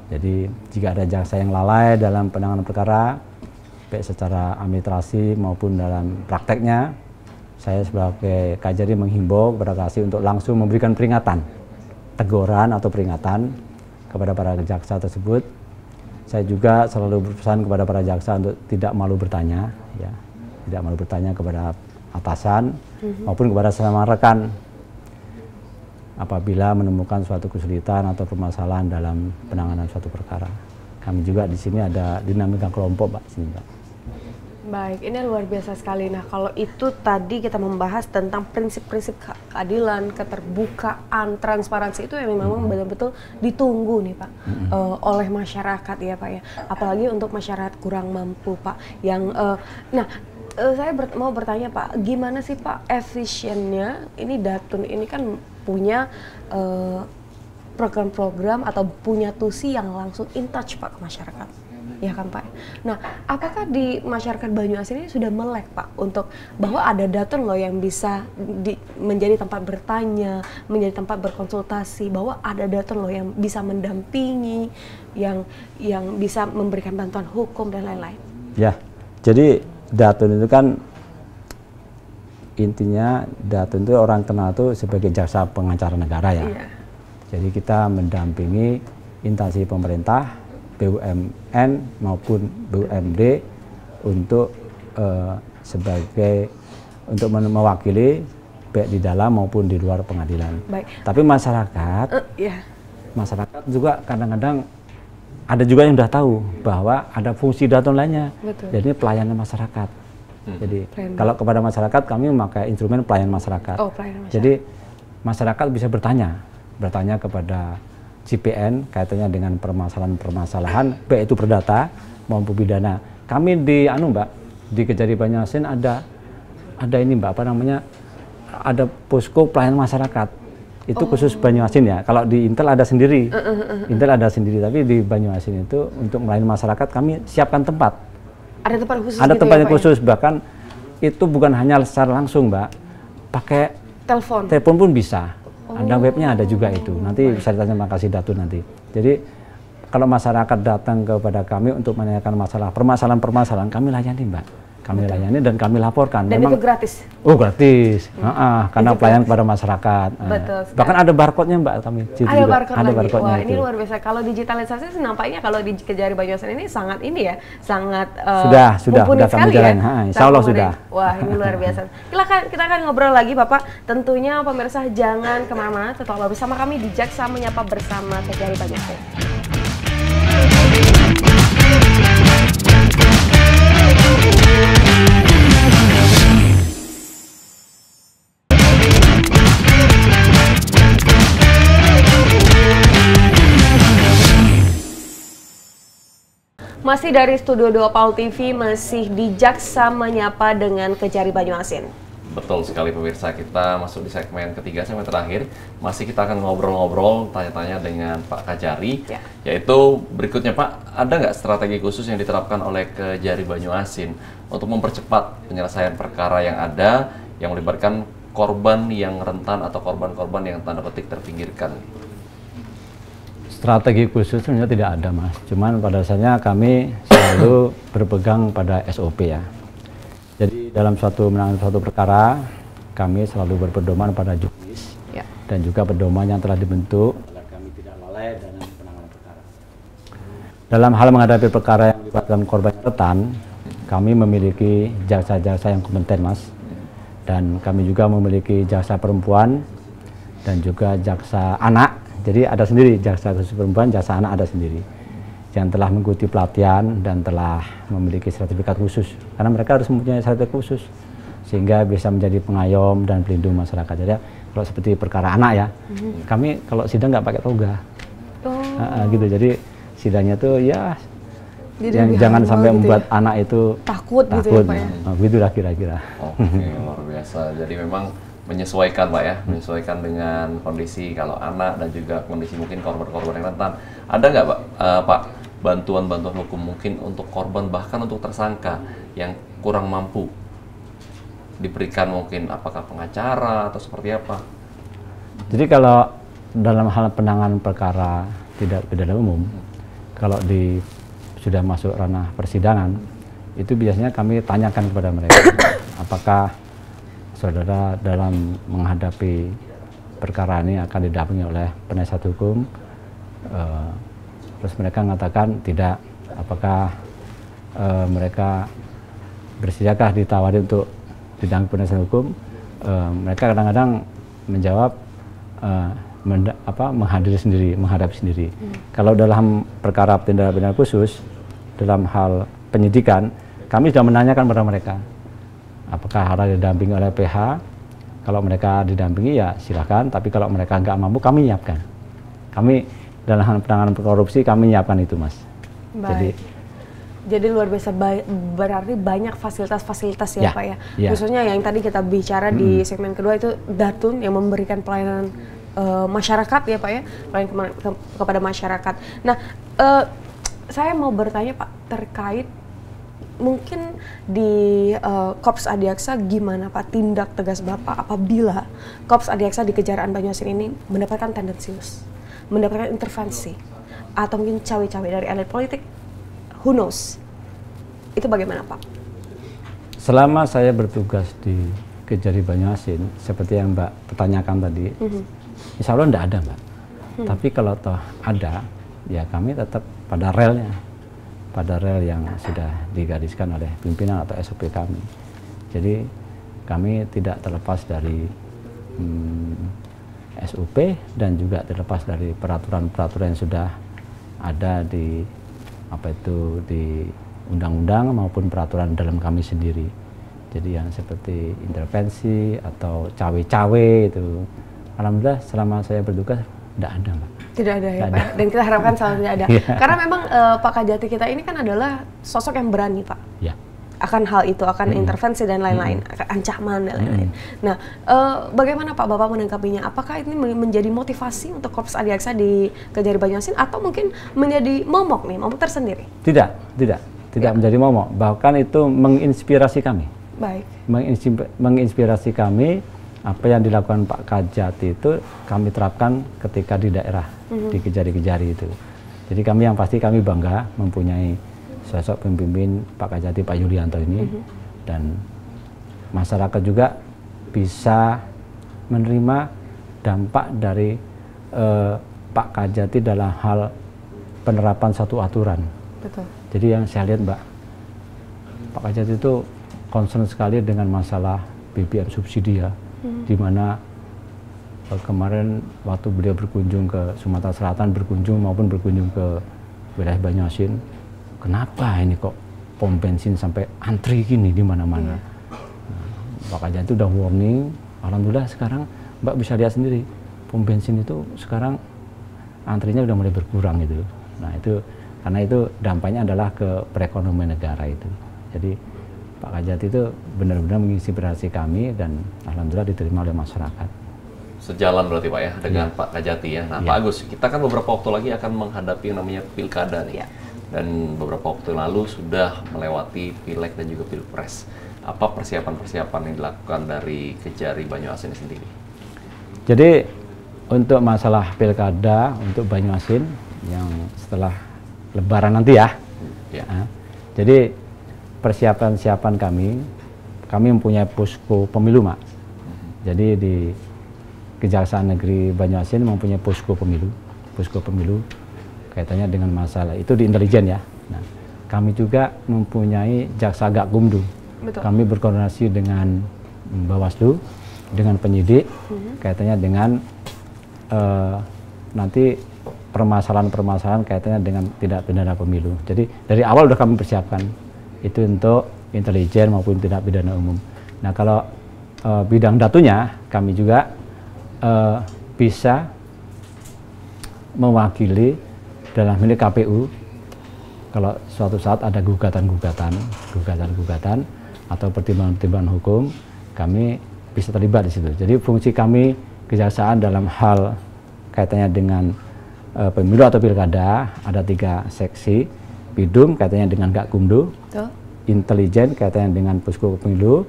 Jadi jika ada jaksa yang lalai dalam penanganan perkara, baik secara administrasi maupun dalam prakteknya, saya sebagai Kajari menghimbau kepada kasih untuk langsung memberikan peringatan, teguran atau peringatan kepada para jaksa tersebut. Saya juga selalu berpesan kepada para jaksa untuk tidak malu bertanya, ya, tidak malu bertanya kepada atasan mm-hmm. maupun kepada sesama rekan. Apabila menemukan suatu kesulitan atau permasalahan dalam penanganan suatu perkara, kami juga di sini ada dinamika kelompok, Pak. Sini, Pak. Baik, ini luar biasa sekali. Nah, kalau itu tadi kita membahas tentang prinsip-prinsip keadilan, keterbukaan, transparansi, itu yang memang mm-hmm. betul-betul ditunggu nih, Pak, mm-hmm. uh, oleh masyarakat ya, Pak ya. Apalagi untuk masyarakat kurang mampu, Pak. Yang, uh, nah. Uh, saya ber mau bertanya, Pak, gimana sih, Pak, efisiennya ini Datun ini kan punya program-program uh, atau punya tusi yang langsung in touch, Pak, ke masyarakat, ya kan, Pak? Nah, apakah di masyarakat Banyuasin ini sudah melek, Pak, untuk bahwa ada Datun loh yang bisa di menjadi tempat bertanya, menjadi tempat berkonsultasi, bahwa ada Datun loh yang bisa mendampingi, yang yang bisa memberikan bantuan hukum dan lain-lain? Ya, jadi Datun itu kan intinya Datun itu orang kenal tuh sebagai jaksa pengacara negara ya. Iya. Jadi kita mendampingi instansi pemerintah, B U M N maupun B U M D untuk uh, sebagai untuk mewakili baik di dalam maupun di luar pengadilan. Baik. Tapi masyarakat, uh, yeah. masyarakat juga kadang-kadang ada juga yang sudah tahu bahwa ada fungsi Datun lainnya. Betul. Jadi pelayanan masyarakat. Hmm. Jadi pelayanan. Kalau kepada masyarakat kami memakai instrumen pelayanan masyarakat. Oh, pelayanan masyarakat. Jadi masyarakat bisa bertanya, bertanya kepada C P N kaitannya dengan permasalahan-permasalahan baik itu perdata maupun pidana. Kami di anu, Mbak, di Kejari Banyuasin ada ada ini, Mbak, apa namanya? Ada posko pelayanan masyarakat. Itu oh. khusus Banyuasin ya. Kalau di Intel ada sendiri, uh, uh, uh, uh. Intel ada sendiri, tapi di Banyuasin itu untuk melayani masyarakat kami siapkan tempat. Ada tempat khusus. Ada gitu tempat ya, yang khusus ya? Bahkan itu bukan hanya secara langsung, Mbak, pakai telepon. Telepon pun bisa. Oh. Ada webnya ada juga itu. Nanti bisa ditanya makasih Datun nanti. Jadi kalau masyarakat datang kepada kami untuk menanyakan masalah permasalahan-permasalahan, kami layani, Mbak. Kami Betul. layani dan kami laporkan. Dan memang, itu gratis? Oh, gratis. Hmm. Ha-ha, karena pelayanan kepada masyarakat. Betul. Sekali. Bahkan ada barcode-nya, Mbak. Kami ada barcode-nya. Barcode Wah, itu. Ini luar biasa. Kalau digitalisasi nampaknya kalau di Kejari Banyuasin ini sangat ini ya, sangat uh, sudah, sudah, sudah kami jalan. Ya. Ha, insya Allah sudah. Wah, ini luar biasa. Kita akan, kita akan ngobrol lagi, Bapak. Tentunya pemirsa jangan kemana-mana, tetaplah bersama kami di Jaksa Menyapa bersama Kejari Banyuasin. Masih dari Studio dua P A L T V, masih di Jaksa Menyapa dengan Kejari Banyuasin. Betul sekali pemirsa, kita masuk di segmen ketiga, segmen terakhir. Masih kita akan ngobrol-ngobrol, tanya-tanya dengan Pak Kajari. Ya. Yaitu berikutnya Pak, ada nggak strategi khusus yang diterapkan oleh Kejari Banyuasin untuk mempercepat penyelesaian perkara yang ada, yang melibatkan korban yang rentan atau korban-korban yang tanda petik terpinggirkan? Strategi khusus sebenarnya tidak ada, Mas. Cuman pada dasarnya kami selalu berpegang pada S O P ya. Jadi dalam suatu menangani suatu perkara, kami selalu berpedoman pada juknis ya, dan juga pedoman yang telah dibentuk agar kami tidak lalai dalam penanganan perkara. Dalam hal menghadapi perkara yang melibatkan korban rentan, kami memiliki jaksa-jaksa yang kompeten, Mas. Dan kami juga memiliki jaksa perempuan dan juga jaksa anak. Jadi ada sendiri jaksa khusus perempuan, jaksa anak ada sendiri, yang telah mengikuti pelatihan dan telah memiliki sertifikat khusus, karena mereka harus mempunyai sertifikat khusus sehingga bisa menjadi pengayom dan pelindung masyarakat. Jadi kalau seperti perkara anak ya, mm-hmm. kami kalau sidang nggak pakai toga, oh. uh, gitu. Jadi sidangnya tuh ya yang jangan sampai gitu membuat ya? Anak itu takut, takut gitu ya, ya. Begitulah kira-kira. Oke, luar biasa. Jadi memang menyesuaikan Pak ya, menyesuaikan dengan kondisi kalau anak dan juga kondisi mungkin korban-korban yang rentan. Ada nggak Pak, uh, Pak? bantuan-bantuan hukum mungkin untuk korban bahkan untuk tersangka yang kurang mampu diberikan, mungkin apakah pengacara atau seperti apa? Jadi kalau dalam hal penanganan perkara tidak pidana umum, kalau di sudah masuk ranah persidangan itu biasanya kami tanyakan kepada mereka apakah saudara dalam menghadapi perkara ini akan didampingi oleh penasihat hukum. uh, Terus mereka mengatakan tidak, apakah e, mereka bersediakah ditawari untuk didampingi penasihat hukum? E, mereka kadang-kadang menjawab e, menda, apa, menghadiri sendiri, menghadapi sendiri. Hmm. Kalau dalam perkara tindak pidana khusus, dalam hal penyidikan, kami sudah menanyakan kepada mereka apakah harus didampingi oleh P H? Kalau mereka didampingi ya silakan, tapi kalau mereka nggak mampu kami nyiapkan. Kami dalam penanganan korupsi kami menyiapkan itu, Mas. Baik. Jadi, jadi luar biasa, berarti banyak fasilitas-fasilitas ya, ya Pak ya. Ya. Khususnya yang tadi kita bicara hmm. di segmen kedua itu Datun yang memberikan pelayanan uh, masyarakat ya Pak ya, pelayanan ke ke kepada masyarakat. Nah, uh, saya mau bertanya Pak terkait mungkin di uh, Korps Adiaksa, gimana Pak tindak tegas Bapak apabila Korps Adiaksa di Kejaksaan Banyuasin ini mendapatkan tendensius, mendapatkan intervensi atau mungkin cawe-cawe dari elit politik, who knows? Itu bagaimana Pak? Selama saya bertugas di Kejari Banyuasin, seperti yang Mbak pertanyakan tadi, mm-hmm. insya Allah tidak ada Mbak. Mm. Tapi kalau toh ada, ya kami tetap pada relnya, pada rel yang sudah digariskan oleh pimpinan atau S O P kami. Jadi kami tidak terlepas dari hmm, S U P dan juga terlepas dari peraturan-peraturan yang sudah ada di apa itu di undang-undang maupun peraturan dalam kami sendiri. Jadi yang seperti intervensi atau cawe-cawe itu, alhamdulillah selama saya bertugas tidak ada, Mbak. Tidak ada ya, Pak. Dan kita harapkan selalu tidak ada. Ya. Karena memang uh, Pak Kajati kita ini kan adalah sosok yang berani, Pak. Ya. Akan hal itu, akan hmm. intervensi dan lain-lain, hmm. ancaman dan lain-lain. Hmm. Nah, e, bagaimana Pak Bapak menanggapinya? Apakah ini menjadi motivasi untuk Korps Adiaksa di Kejari Banyuasin atau mungkin menjadi momok nih, momok tersendiri? Tidak, tidak, tidak ya. Menjadi momok. Bahkan itu menginspirasi kami. Baik. Menginspirasi, menginspirasi kami apa yang dilakukan Pak Kajati itu kami terapkan ketika di daerah hmm. di Kejari-Kejari itu. Jadi kami yang pasti kami bangga mempunyai sosok pemimpin Pak Kajati, Pak Yulianto ini, mm-hmm. dan masyarakat juga bisa menerima dampak dari eh, Pak Kajati dalam hal penerapan satu aturan. Betul. Jadi yang saya lihat Mbak, Pak Kajati itu concern sekali dengan masalah B B M subsidi ya, mm-hmm. di mana eh, kemarin waktu beliau berkunjung ke Sumatera Selatan, berkunjung maupun berkunjung ke wilayah Banyuasin, kenapa ini kok pom bensin sampai antri gini di mana-mana? Iya. Nah, Pak Kajati udah warning, alhamdulillah sekarang Mbak bisa lihat sendiri pom bensin itu sekarang antrinya udah mulai berkurang gitu. Nah itu Karena itu dampaknya adalah ke perekonomian negara itu. Jadi Pak Kajati itu benar-benar menginspirasi kami dan alhamdulillah diterima oleh masyarakat. Sejalan berarti Pak ya dengan ya. Pak Kajati ya. Nah ya. Pak Agus, kita kan beberapa waktu lagi akan menghadapi yang namanya pilkada nih. Ya. Dan beberapa waktu lalu sudah melewati pileg dan juga pilpres. Apa persiapan-persiapan yang dilakukan dari Kejari Banyuasin sendiri? Jadi untuk masalah pilkada untuk Banyuasin yang setelah Lebaran nanti ya. Ya. Nah, jadi persiapan-persiapan kami, kami mempunyai posko pemilu, Mak. Jadi di Kejaksaan Negeri Banyuasin mempunyai posko pemilu, posko pemilu. Kaitannya dengan masalah itu di intelijen ya. Nah, kami juga mempunyai Jaksa Gakumdu. Betul. Kami berkoordinasi dengan Bawaslu, dengan penyidik, mm-hmm. kaitannya dengan uh, nanti permasalahan-permasalahan kaitannya dengan tindak pidana pemilu. Jadi dari awal sudah kami persiapkan itu untuk intelijen maupun tindak pidana umum. Nah kalau uh, bidang datunya kami juga uh, bisa mewakili dalam milik K P U, kalau suatu saat ada gugatan-gugatan, gugatan-gugatan atau pertimbangan-pertimbangan hukum, kami bisa terlibat di situ. Jadi fungsi kami kejaksaan dalam hal kaitannya dengan e, pemilu atau pilkada ada tiga seksi, Bidum kaitannya dengan Gakumdu, intelijen kaitannya dengan posko pemilu,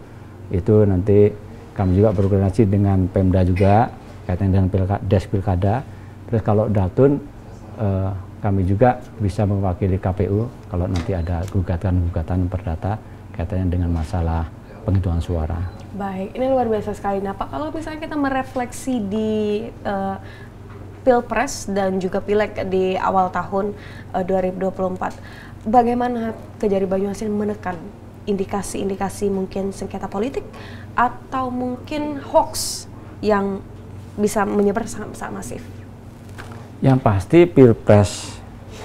itu nanti kami juga berkoordinasi dengan Pemda juga kaitannya dengan pilkada, desk pilkada. Terus kalau Datun e, kami juga bisa mewakili K P U kalau nanti ada gugatan-gugatan perdata kaitannya dengan masalah penghitungan suara. Baik, ini luar biasa sekali. Nah Pak, kalau misalnya kita merefleksi di uh, Pilpres dan juga Pileg di awal tahun uh, dua ribu dua puluh empat, bagaimana Kejari Banyuasin menekan indikasi-indikasi mungkin sengketa politik atau mungkin hoax yang bisa menyebar sangat-sangat masif? Yang pasti pilpres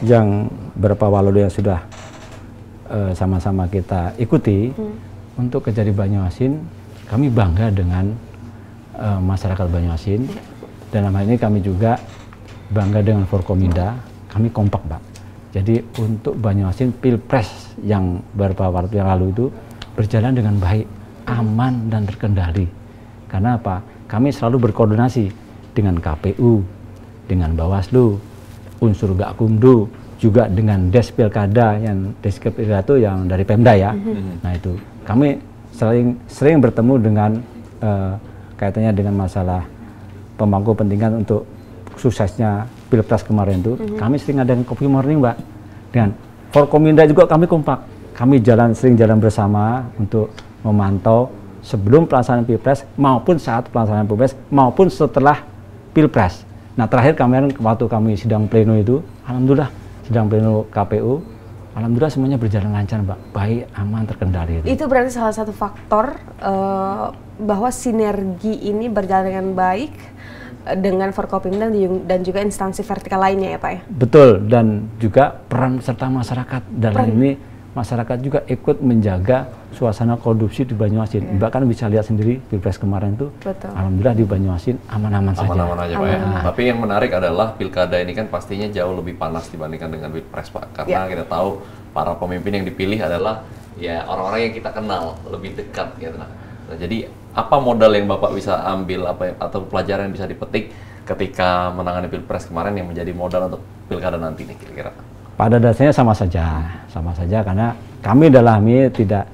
yang beberapa waktu yang sudah sama-sama uh, kita ikuti, hmm. untuk Kejari Banyuasin kami bangga dengan uh, masyarakat Banyuasin. Dalam hal ini kami juga bangga dengan Forkominda, kami kompak Pak. Jadi untuk Banyuasin pilpres yang beberapa waktu yang lalu itu berjalan dengan baik, aman dan terkendali. Karena apa? Kami selalu berkoordinasi dengan K P U, dengan Bawaslu, unsur Gakumdu, juga dengan desk pilkada yang desk pilkada itu yang dari Pemda ya. Mm-hmm. Nah itu kami sering sering bertemu dengan eh, kaitannya dengan masalah pemangku kepentingan untuk suksesnya pilpres kemarin itu. Mm-hmm. Kami sering ada kopi morning Mbak, dengan Forkominda juga kami kompak. Kami jalan sering jalan bersama untuk memantau sebelum pelaksanaan pilpres maupun saat pelaksanaan pilpres maupun setelah pilpres. Nah terakhir kemarin waktu kami sidang pleno itu, alhamdulillah sidang pleno K P U, alhamdulillah semuanya berjalan lancar Mbak, baik, aman, terkendali. Itu, itu berarti salah satu faktor uh, bahwa sinergi ini berjalan dengan baik uh, dengan Forkopimda dan juga instansi vertikal lainnya ya Pak ya? Betul, dan juga peran serta masyarakat dalam peran. Ini masyarakat juga ikut menjaga suasana korupsi di Banyuasin. Yeah. Mbak kan bisa lihat sendiri pilpres kemarin tuh, betul. Alhamdulillah di Banyuasin aman-aman saja. Aman-aman aja Pak ya. Tapi yang menarik adalah pilkada ini kan pastinya jauh lebih panas dibandingkan dengan pilpres Pak. Karena yeah. kita tahu para pemimpin yang dipilih adalah ya orang-orang yang kita kenal lebih dekat gitu. Nah, jadi apa modal yang Bapak bisa ambil apa atau pelajaran yang bisa dipetik ketika menangani pilpres kemarin yang menjadi modal untuk pilkada nanti nih kira-kira? Pada dasarnya sama saja, sama saja karena kami dalam ini tidak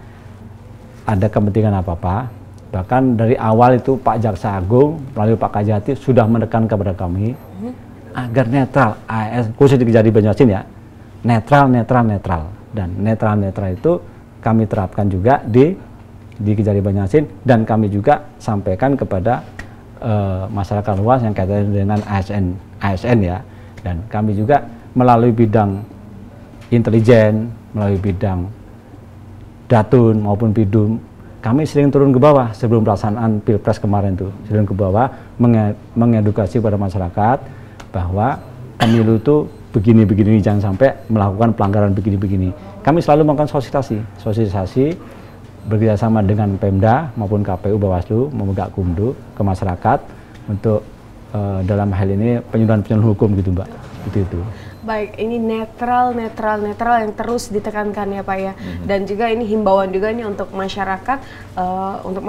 ada kepentingan apa-apa. Bahkan dari awal itu Pak Jaksa Agung melalui Pak Kajati sudah menekan kepada kami agar netral, A S khusus di Kejari Banyuasin ya, netral, netral, netral. Dan netral, netral itu kami terapkan juga di di Kejari Banyuasin dan kami juga sampaikan kepada uh, masyarakat luas yang kaitannya dengan A S N, A S N ya. Dan kami juga melalui bidang intelijen, melalui bidang Datun maupun Bidum, kami sering turun ke bawah sebelum pelaksanaan pilpres kemarin tuh, sering ke bawah menge mengedukasi pada masyarakat bahwa pemilu itu begini-begini, jangan sampai melakukan pelanggaran begini-begini. Kami selalu melakukan sosialisasi, sosialisasi bekerjasama dengan Pemda maupun K P U, Bawaslu, memegang kumdu ke masyarakat untuk uh, dalam hal ini penyuluhan-penyuluhan hukum gitu Mbak, itu itu. Baik, ini netral, netral, netral yang terus ditekankan ya Pak ya. Mm-hmm. Dan juga ini himbauan juga nih untuk masyarakat uh, untuk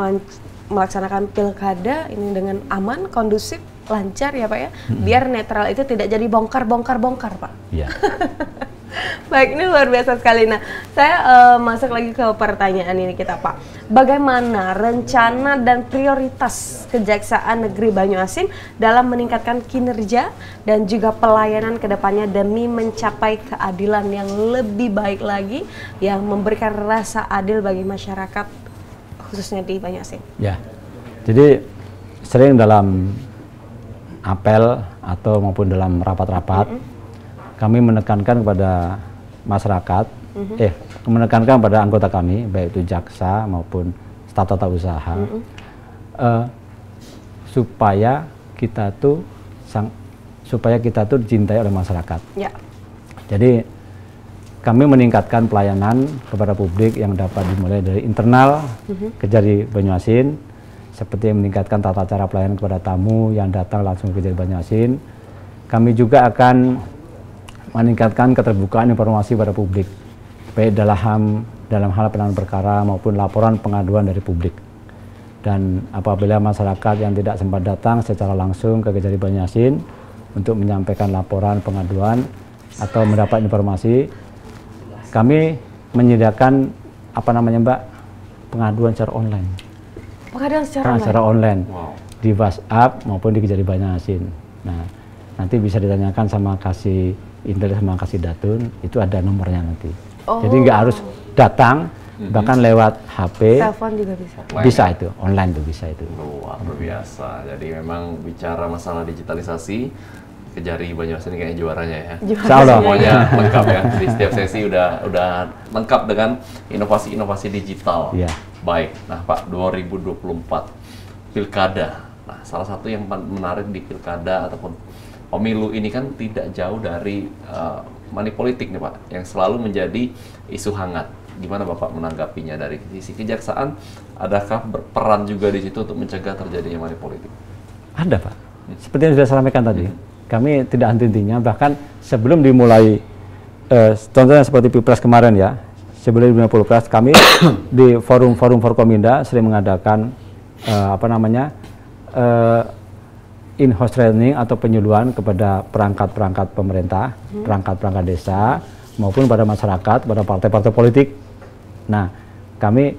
melaksanakan pilkada ini dengan aman, kondusif, lancar ya Pak ya. Mm-hmm. Biar netral itu tidak jadi bongkar-bongkar-bongkar Pak. Iya. Baik, ini luar biasa sekali. Nah, saya uh, masuk lagi ke pertanyaan ini kita Pak. Bagaimana rencana dan prioritas Kejaksaan Negeri Banyuasin dalam meningkatkan kinerja dan juga pelayanan kedepannya demi mencapai keadilan yang lebih baik lagi, yang memberikan rasa adil bagi masyarakat khususnya di Banyuasin? Ya, jadi sering dalam apel atau maupun dalam rapat-rapat, mm-hmm, kami menekankan kepada masyarakat, mm-hmm, eh menekankan pada anggota kami, baik itu jaksa maupun staf tata usaha, mm-hmm, eh, supaya kita tuh sang, supaya kita tuh dicintai oleh masyarakat. Ya. Jadi kami meningkatkan pelayanan kepada publik yang dapat dimulai dari internal, mm-hmm, Kejari Banyuasin, seperti meningkatkan tata cara pelayanan kepada tamu yang datang langsung ke Kejari Banyuasin. Kami juga akan meningkatkan keterbukaan informasi pada publik, baik dalam, dalam hal penanganan perkara maupun laporan pengaduan dari publik. Dan apabila masyarakat yang tidak sempat datang secara langsung ke Kejari Banyuasin untuk menyampaikan laporan pengaduan atau mendapat informasi, kami menyediakan apa namanya Mbak, pengaduan secara online. Pengaduan secara, secara online, online. Wow. Di WhatsApp maupun di Kejari Banyuasin. Nah, nanti bisa ditanyakan sama Kasih Indeh sama Kasih Datun, itu ada nomornya nanti. Oh. Jadi nggak harus datang, mm-hmm, bahkan lewat H P. Telepon juga bisa. Online. Bisa itu, online tuh bisa itu. Luar biasa. Jadi memang bicara masalah digitalisasi, Kejari Banyuasin kayaknya juaranya ya. Juaranya. Semuanya lengkap ya. Di setiap sesi udah udah lengkap dengan inovasi-inovasi digital. Yeah. Baik. Nah Pak, dua ribu dua puluh empat pilkada. Nah, salah satu yang menarik di pilkada ataupun pemilu ini kan tidak jauh dari uh, manipolitik nih Pak, yang selalu menjadi isu hangat. Gimana Bapak menanggapinya dari sisi kejaksaan? Adakah berperan juga di situ untuk mencegah terjadinya manipolitik? Ada Pak. Hmm. Seperti yang sudah saya sampaikan tadi, hmm, kami tidak henti-hentinya, bahkan sebelum dimulai, eh, contohnya seperti Pilpres kemarin ya, sebelum dimulai Pilpres, kami di forum-forum Forkominda sering mengadakan eh, apa namanya, eh, in-house training atau penyuluhan kepada perangkat-perangkat pemerintah, perangkat-perangkat desa, maupun pada masyarakat, pada partai-partai politik. Nah, kami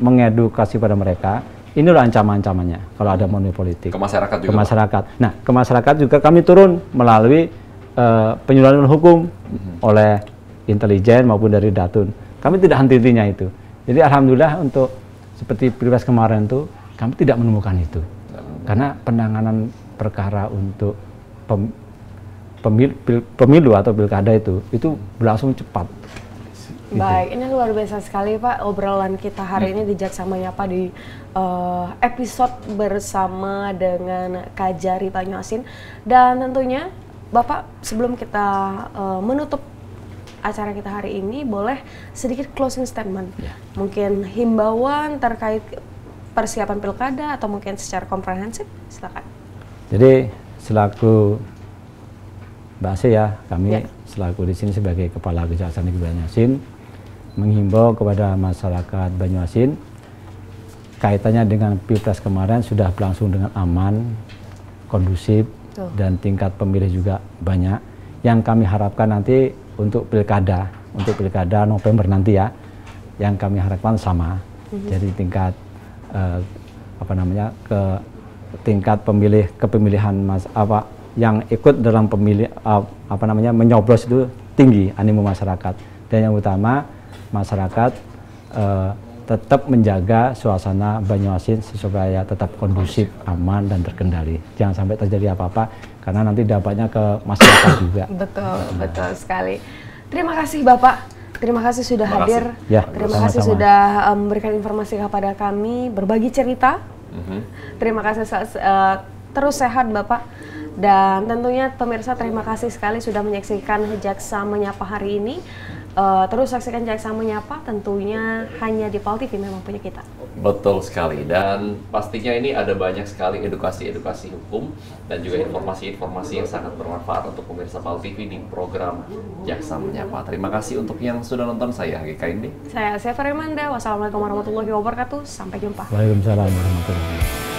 mengedukasi pada mereka, inilah ancaman-ancamannya kalau ada manipolitik. Ke masyarakat juga? Ke masyarakat. Nah, ke masyarakat juga kami turun melalui uh, penyuluhan hukum, hmm, oleh intelijen maupun dari Datun. Kami tidak henti-hentinya itu. Jadi alhamdulillah untuk seperti Pilpres kemarin itu, kami tidak menemukan itu. Karena penanganan perkara untuk pem, pemil, pil, pemilu atau pilkada itu, itu berlangsung cepat. Baik, gitu. Ini luar biasa sekali Pak obrolan kita hari hmm. ini di Jaksa Menyapa di uh, episode bersama dengan Kajari Banyuasin. Dan tentunya Bapak, sebelum kita uh, menutup acara kita hari ini, boleh sedikit closing statement. Ya. Mungkin himbauan terkait persiapan pilkada atau mungkin secara komprehensif, silakan. Jadi selaku Mbak Ase ya, kami ya. selaku di sini sebagai Kepala Kejaksaan Negeri Banyuasin menghimbau kepada masyarakat Banyuasin, kaitannya dengan Pilpres kemarin sudah berlangsung dengan aman, kondusif, tuh, dan tingkat pemilih juga banyak. Yang kami harapkan nanti untuk pilkada, untuk pilkada November nanti ya, yang kami harapkan sama. Mm-hmm. Jadi tingkat Uh, apa namanya ke tingkat pemilih kepemilihan mas apa yang ikut dalam pemilih uh, apa namanya menyoblos itu tinggi, animo masyarakat, dan yang utama masyarakat uh, tetap menjaga suasana Banyuasin supaya tetap kondusif, aman, dan terkendali. Jangan sampai terjadi apa-apa karena nanti dampaknya ke masyarakat juga. Betul, nah, betul sekali. Terima kasih Bapak. Terima kasih sudah Terima hadir. Kasih. Ya, Terima sama-sama. kasih sudah memberikan um, informasi kepada kami, berbagi cerita. Mm-hmm. Terima kasih uh, terus sehat Bapak. Dan tentunya pemirsa, terima kasih sekali sudah menyaksikan Jaksa Menyapa hari ini. Uh, terus saksikan Jaksa Menyapa tentunya hanya di P A L T V, memang punya kita. Betul sekali, dan pastinya ini ada banyak sekali edukasi-edukasi hukum dan juga informasi-informasi yang sangat bermanfaat untuk pemirsa P A L T V di program Jaksa Menyapa. Terima kasih untuk yang sudah nonton. Saya H G K Indeh. Saya Sefer Manda. Wassalamualaikum warahmatullahi wabarakatuh. Sampai jumpa. Waalaikumsalam warahmatullahi wabarakatuh.